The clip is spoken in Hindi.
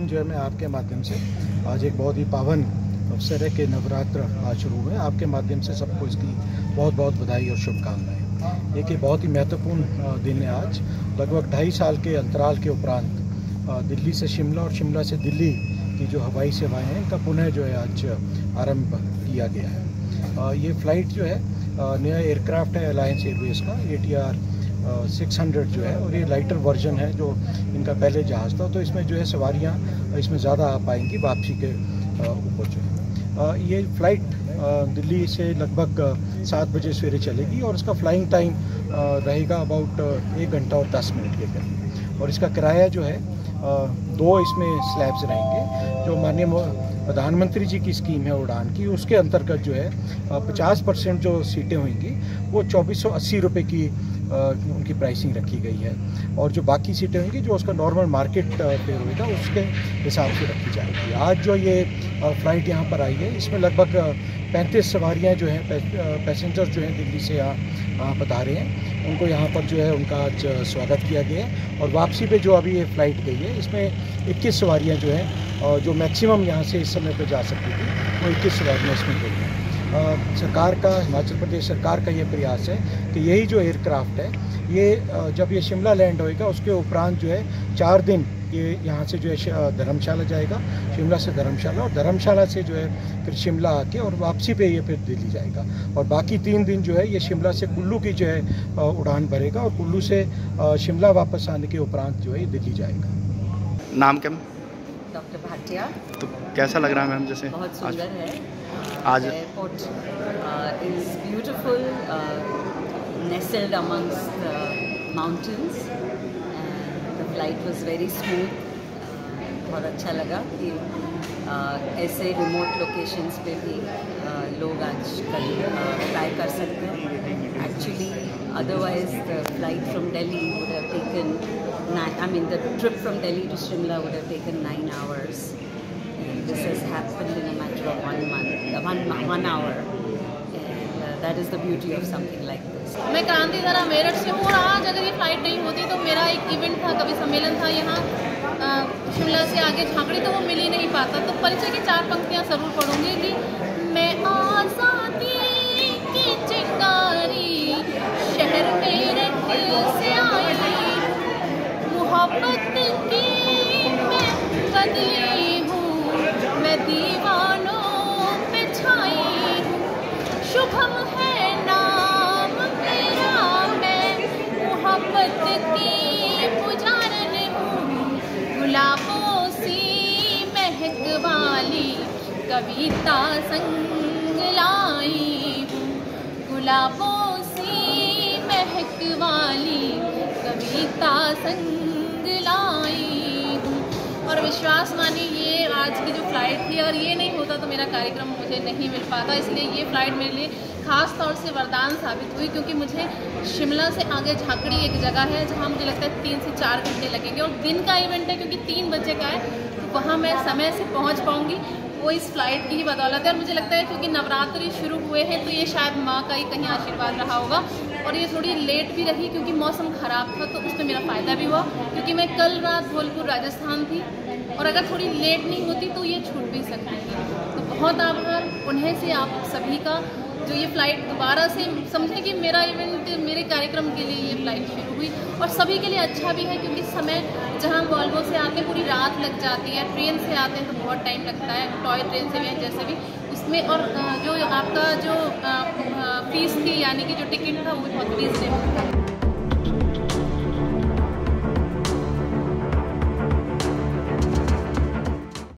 कार्यक्रम जो है मैं आपके माध्यम से, आज एक बहुत ही पावन अवसर है कि नवरात्र आज शुरू हुए, आपके माध्यम से सबको इसकी बहुत बहुत बधाई और शुभकामनाएं। देखिए, बहुत ही महत्वपूर्ण दिन है आज। लगभग 2.5 साल के अंतराल के उपरांत दिल्ली से शिमला और शिमला से दिल्ली की जो हवाई सेवाएं हैं, इनका पुनः जो है आज आरंभ किया गया है। ये फ्लाइट जो है नया एयरक्राफ्ट है अलायंस एयरवेज का, ATR 600 जो है, और ये लाइटर वर्जन है जो इनका पहले जहाज़ था। तो इसमें जो है सवारियाँ इसमें ज़्यादा आ पाएंगी वापसी के ऊपर जो है। ये फ़्लाइट दिल्ली से लगभग 7 बजे सवेरे चलेगी और इसका फ्लाइंग टाइम रहेगा अबाउट 1 घंटा और 10 मिनट के करीब, और इसका किराया जो है 2 इसमें स्लैब्स रहेंगे। जो माननीय प्रधानमंत्री जी की स्कीम है उड़ान की, उसके अंतर्गत जो है 50% जो सीटें होंगी वो 2480 रुपये की उनकी प्राइसिंग रखी गई है, और जो बाकी सीटें होंगी जो उसका नॉर्मल मार्केट फेयर होगा उसके हिसाब से रखी जाएगी। आज जो ये फ़्लाइट यहाँ पर आई है, इसमें लगभग 35 सवारियाँ जो हैं, पैसेंजर्स जो हैं दिल्ली से यहाँ पधारे हैं, उनको यहाँ पर जो है उनका आज स्वागत किया गया है। और वापसी पे जो अभी ये फ़्लाइट गई है, इसमें 21 सवारियाँ जो हैं, जो मैक्सिमम यहाँ से इस समय पे जा सकती थी, वो 21 सवारियाँ इसमें गई हैं। सरकार का, हिमाचल प्रदेश सरकार का ये प्रयास है कि यही जो एयरक्राफ्ट है ये जब ये शिमला लैंड होएगा उसके उपरांत जो है 4 दिन ये यहाँ से जो है धर्मशाला जाएगा, शिमला से धर्मशाला, और धर्मशाला से जो है फिर शिमला आके और वापसी पे ये फिर दिल्ली जाएगा। और बाकी 3 दिन जो है ये शिमला से कुल्लू की जो है उड़ान भरेगा, और कुल्लू से शिमला वापस आने के उपरांत जो है दिल्ली जाएगा। नाम क्या? डॉक्टर भाटिया। तो कैसा लग रहा है मैम? जैसे बहुत सुंदर है आज airport, is beautiful, nestled amongst the mountains, and the flight was very smooth। बहुत अच्छा लगा कि ऐसे remote locations पे भी लोग आज ट्राई कर सकते हैं। Actually otherwise the flight from Delhi would have taken the trip from Delhi to Shimla would have taken 9 hours। This has happened in a matter of 1 hour, and that is the beauty of something like this। मैं क्रांति धारा मेरठ से हूँ, और आज अगर ये फ्लाइट नहीं होती तो मेरा एक इवेंट था, कभी सम्मेलन था यहाँ शिमला से आगे झांकड़ी, तो वो मिल ही नहीं पाता। तो परिचय की 4 पंक्तियाँ जरूर पढ़ूँगी कि मैं आजादी की चिंगारी शहर मेरठ से आई, मोहब्बत की मैं बदली हूँ, मैं दीवानों पे छाई हूँ, शुभम है नाम मेरा, मैं मोहब्बत की पुजारन हूँ, गुलाबों सी महक वाली कविता संग लाई हूँ, गुलाबों सी महक वाली कविता संग लाई। और विश्वास मानिए, ये आज की जो फ्लाइट थी, और ये नहीं होता तो मेरा कार्यक्रम मुझे नहीं मिल पाता, इसलिए ये फ़्लाइट मेरे लिए ख़ास तौर से वरदान साबित हुई, क्योंकि मुझे शिमला से आगे झांकड़ी एक जगह है जहाँ मुझे लगता है 3 से 4 घंटे लगेंगे, और दिन का इवेंट है क्योंकि 3 बजे का है, तो वहाँ मैं समय से पहुँच पाऊँगी, वो इस फ्लाइट की ही बदौलत है। और मुझे लगता है क्योंकि नवरात्रि शुरू हुए हैं तो ये शायद माँ का ही कहीं आशीर्वाद रहा होगा, और ये थोड़ी लेट भी रही क्योंकि मौसम ख़राब था, तो उसमें मेरा फ़ायदा भी हुआ, क्योंकि मैं कल रात भोजपुर राजस्थान थी, और अगर थोड़ी लेट नहीं होती तो ये छूट भी सकती थी। तो बहुत आभार उन्हें से, आप सभी का, जो ये फ़्लाइट दोबारा से समझें कि मेरा इवेंट, मेरे कार्यक्रम के लिए ये फ़्लाइट शुरू हुई, और सभी के लिए अच्छा भी है क्योंकि समय, जहाँ वॉल्वो से आके पूरी रात लग जाती है, ट्रेन से आते हैं तो बहुत टाइम लगता है, टॉय ट्रेन से भी जैसे भी उसमें, और जो आपका जो फीस थी यानी कि जो टिकट था वो बहुत रीजनेबल था।